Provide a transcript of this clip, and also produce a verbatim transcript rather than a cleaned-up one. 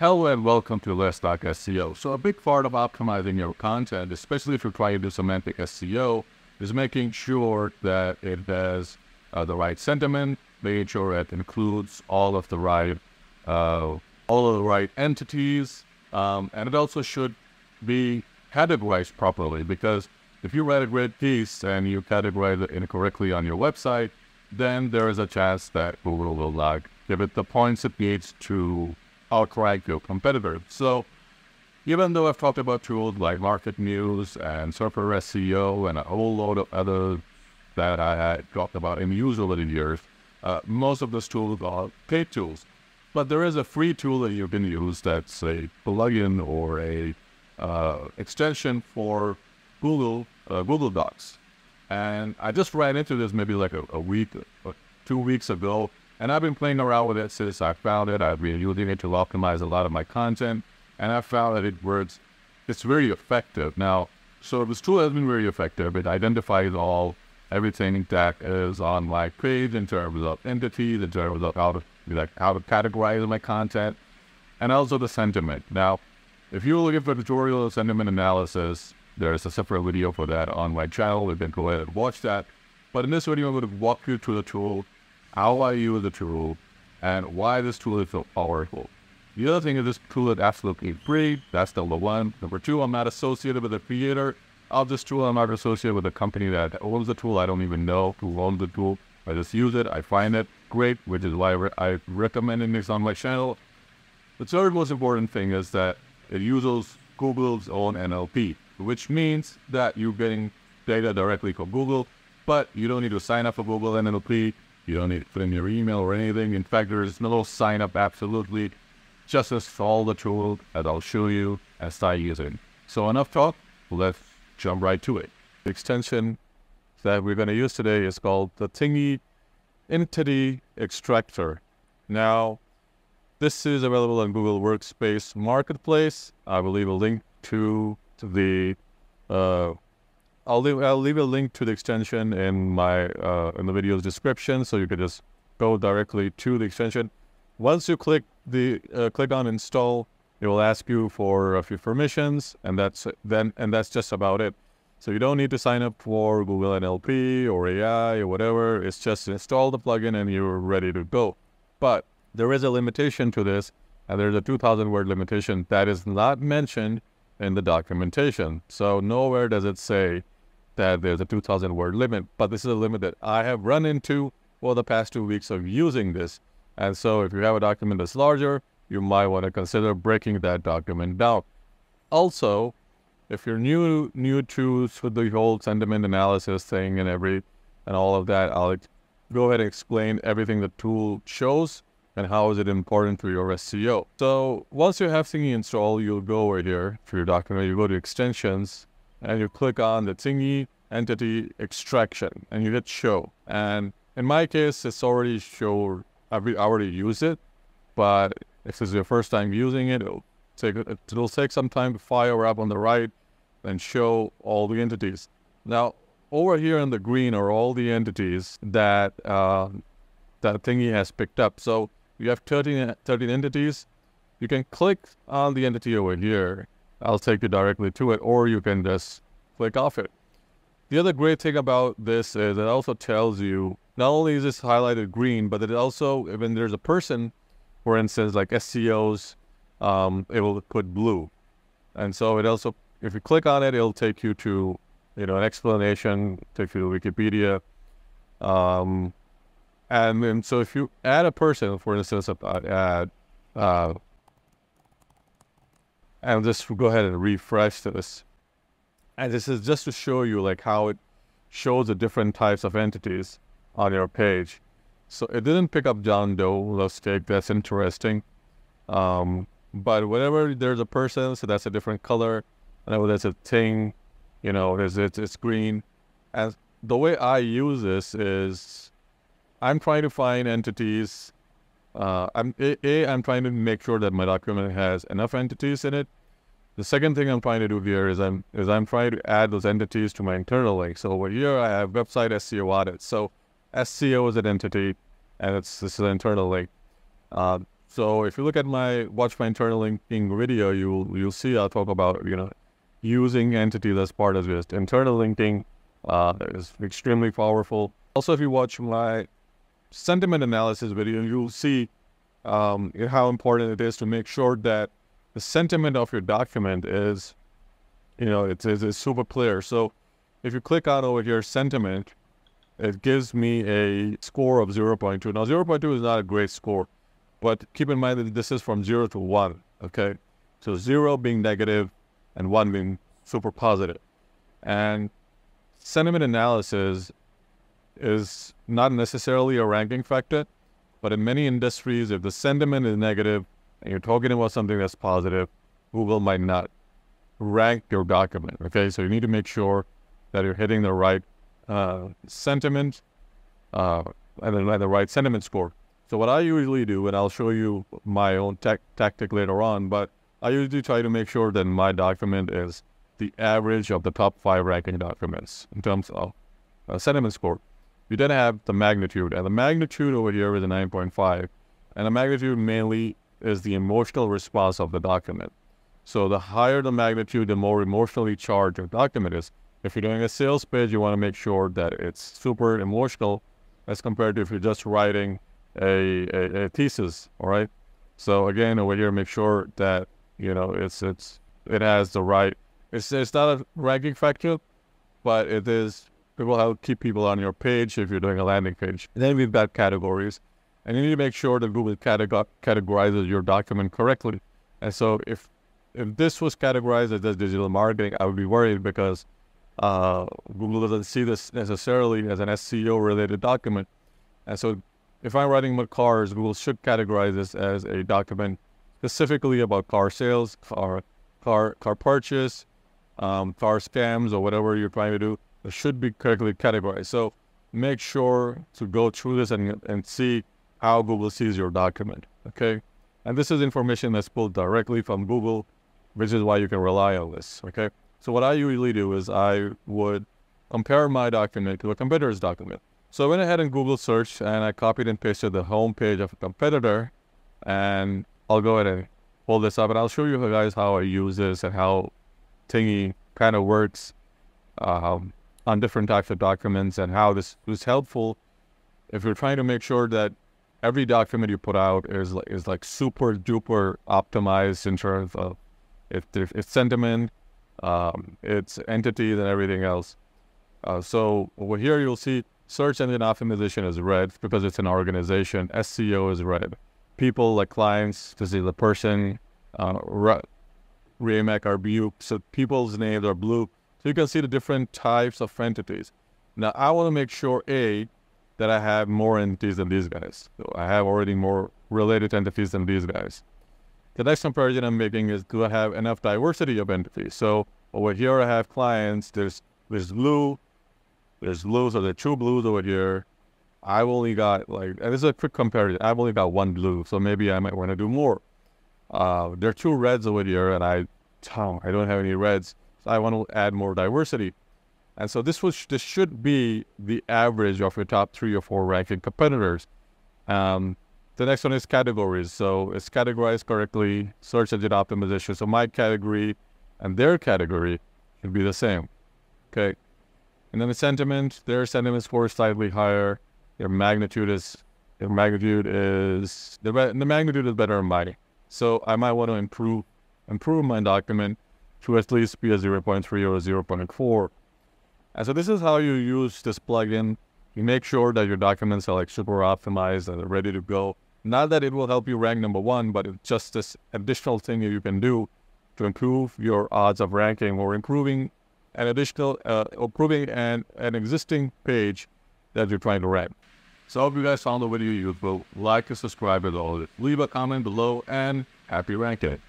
Hello and welcome to Let's Talk S E O. So a big part of optimizing your content, especially if you're trying to do semantic S E O, is making sure that it has uh, the right sentiment, making sure it includes all of the right, uh, all of the right entities, um, and it also should be categorized properly. Because if you write a great piece and you categorize it incorrectly on your website, then there is a chance that Google will like give it the points it needs to outrank your competitor. So even though I've talked about tools like Market Muse and Surfer S E O and a whole load of other that I had talked about in use over the years, uh, most of those tools are paid tools. But there is a free tool that you can use that's a plugin or a uh, extension for Google uh, Google Docs. And I just ran into this maybe like a, a week, or two weeks ago, and I've been playing around with it since I found it. I've been using it to optimize a lot of my content, and I found that it works. It's very effective. Now, so this tool has been very effective. It identifies all, everything that is on my page in terms of entities, in terms of how to, like, how to categorize my content, and also the sentiment. Now, if you're looking for a tutorial of sentiment analysis, there's a separate video for that on my channel. You can go ahead and watch that. But in this video, I'm going to walk you through the tool, how I use the tool, and why this tool is so powerful. The other thing is this tool is absolutely free. That's number one. Number two, I'm not associated with the creator of this tool. I'm not associated with a company that owns the tool. I don't even know who owns the tool. I just use it. I find it great, which is why I recommend this on my channel. The third most important thing is that it uses Google's own N L P, which means that you're getting data directly from Google, but you don't need to sign up for Google N L P. You don't need to put in your email or anything. In fact, there is no sign up, absolutely. Just install the tool that I'll show you and start using. So enough talk, let's jump right to it. The extension that we're gonna use today is called the Thingy Entity Extractor. Now, this is available on Google Workspace Marketplace. I will leave a link to the uh I'll leave I'll leave a link to the extension in my uh in the video's description, so you can just go directly to the extension. Once you click the uh, click on install, it will ask you for a few permissions, and that's then and that's just about it. So you don't need to sign up for Google N L P or A I or whatever. It's just install the plugin and you're ready to go. But there is a limitation to this, and there's a two thousand word limitation that is not mentioned in the documentation. So nowhere does it say that there's a two thousand word limit, but this is a limit that I have run into for the past two weeks of using this. And so if you have a document that's larger, you might want to consider breaking that document down. Also, if you're new new to the whole sentiment analysis thing and every and all of that, I'll go ahead and explain everything the tool shows and how is it important for your S E O. So once you have Thingy installed, you'll go over here for your document, you go to extensions, and you click on the Thingy Entity Extraction, and you hit show. And in my case, it's already show, I've already used it, but if this is your first time using it, it'll take, it'll take some time to fire up on the right and show all the entities. Now, over here in the green are all the entities that uh, that Thingy has picked up. So you have thirteen entities. You can click on the entity over here. I'll take you directly to it, or you can just click off it. The other great thing about this is it also tells you, not only is this highlighted green, but it also, when there's a person, for instance, like S E Os, um, it will put blue. And so it also, if you click on it, it'll take you to, you know, an explanation, take you to Wikipedia. Um, And, and so if you add a person, for instance, I'd add, uh, and just go ahead and refresh this. And this is just to show you like how it shows the different types of entities on your page. So it didn't pick up John Doe, let's take, that's interesting. Um, but whenever there's a person, so that's a different color. Whenever there's a thing, you know, it's, it's, it's green. And the way I use this is, I'm trying to find entities. Uh, I'm, a, a, I'm trying to make sure that my document has enough entities in it. The second thing I'm trying to do here is I'm, is I'm trying to add those entities to my internal link. So over here, I have website S E O audit. So S E O is an entity, and it's, this is an internal link. Uh, So if you look at my, watch my internal linking video, you'll, you'll see I'll talk about, you know, using entities as part of just internal linking uh, is extremely powerful. Also, if you watch my sentiment analysis video, you'll see um, how important it is to make sure that the sentiment of your document is, you know, it's, it's, it's super clear. So if you click on over here, sentiment, it gives me a score of zero point two. Now, zero point two is not a great score, but keep in mind that this is from zero to one, okay? So zero being negative and one being super positive. And sentiment analysis is not necessarily a ranking factor, but in many industries, if the sentiment is negative and you're talking about something that's positive, Google might not rank your document, okay? So you need to make sure that you're hitting the right uh, sentiment uh, and then the right sentiment score. So what I usually do, and I'll show you my own tech, tactic later on, but I usually try to make sure that my document is the average of the top five ranking documents in terms of uh, sentiment score. You then have the magnitude, and the magnitude over here is a nine point five, and the magnitude mainly is the emotional response of the document. So the higher the magnitude, the more emotionally charged your document is. If you're doing a sales page, you want to make sure that it's super emotional as compared to if you're just writing A, a, a thesis, all right? So again, over here, make sure that, you know, it's, it's, it has the right, it's, it's not a ranking factor, but it is, it will help keep people on your page if you're doing a landing page. And then we've got categories, and you need to make sure that Google categorizes your document correctly. And so if, if this was categorized as digital marketing, I would be worried because uh, Google doesn't see this necessarily as an S E O related document. And so if I'm writing about cars, Google should categorize this as a document specifically about car sales, car, car, car purchase, um, car scams, or whatever you're trying to do. It should be correctly categorized. So make sure to go through this and, and see how Google sees your document, okay? And this is information that's pulled directly from Google, which is why you can rely on this, okay? So what I usually do is I would compare my document to a competitor's document. So I went ahead and Google searched, and I copied and pasted the home page of a competitor, and I'll go ahead and pull this up, and I'll show you guys how I use this and how Thingy kind of works um, on different types of documents and how this is helpful if you're trying to make sure that every document you put out is like, is like super duper optimized in terms of if it's sentiment, um, its entities, and everything else. Uh, so over here you'll see search engine optimization is red because it's an organization. S E O is red. People like clients, to see the person, uh, Ray Mac are blue. So people's names are blue. So you can see the different types of entities. Now I want to make sure, A, that I have more entities than these guys. So I have already more related entities than these guys. The next comparison I'm making is, do I have enough diversity of entities? So over here I have clients. There's, there's blue. There's blues, or the two blues over here. I've only got like, and this is a quick comparison. I've only got one blue, so maybe I might want to do more. Uh, there are two reds over here, and I, oh, I don't have any reds, so I want to add more diversity. And so this was, this should be the average of your top three or four ranking competitors. Um, the next one is categories. So it's categorized correctly, search engine optimization. So my category and their category should be the same. Okay. And then the sentiment, their sentiment score is slightly higher. Their magnitude is, their magnitude is, the, the magnitude is better than mine. So I might want to improve, improve my document to at least be a zero point three or a zero point four. And so this is how you use this plugin. You make sure that your documents are like super optimized and they're ready to go. Not that it will help you rank number one, but it's just this additional thing that you can do to improve your odds of ranking, or improving an additional, uh, improving an, an existing page that you're trying to rank. So I hope you guys found the video useful. Like and subscribe as always. Leave a comment below, and happy ranking.